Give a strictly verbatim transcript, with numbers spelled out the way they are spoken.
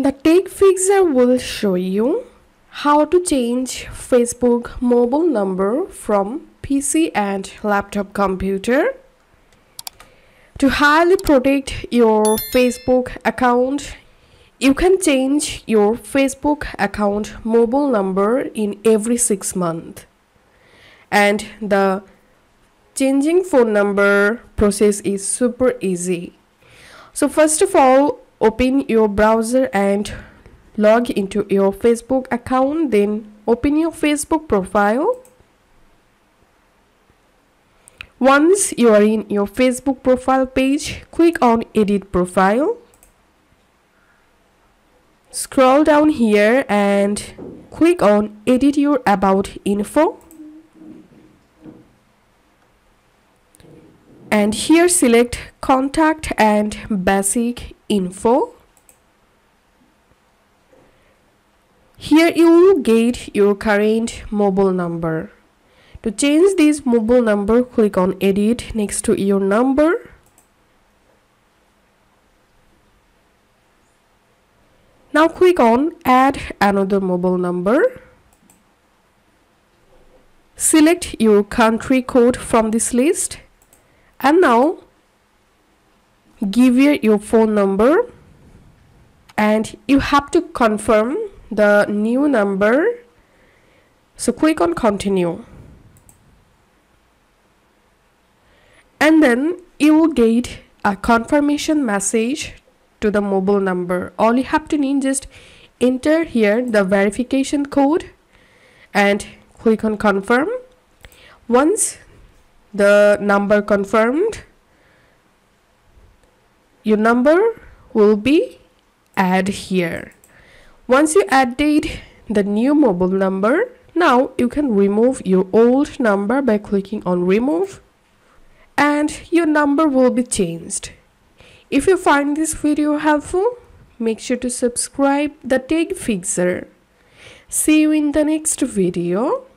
The Tech Fixr will show you how to change Facebook mobile number from P C and laptop computer. To highly protect your Facebook account, you can change your Facebook account mobile number in every six months. And the changing phone number process is super easy. So first of all, open your browser and log into your Facebook account. Then open your Facebook profile. Once you are in your Facebook profile page, click on Edit Profile. Scroll down here and click on Edit Your About Info. And here select Contact and Basic Info. Here you will get your current mobile number. To change this mobile number, click on Edit next to your number. Now click on Add Another Mobile Number. Select your country code from this list. And now give here your phone number, and you have to confirm the new number. So click on Continue. And then you will get a confirmation message to the mobile number. All you have to need, just enter here the verification code and click on Confirm. Once the number confirmed, your number will be added here. Once you added the new mobile number, now you can remove your old number by clicking on Remove, and your number will be changed. If you find this video helpful, make sure to subscribe The Tech Fixr. See you in the next video.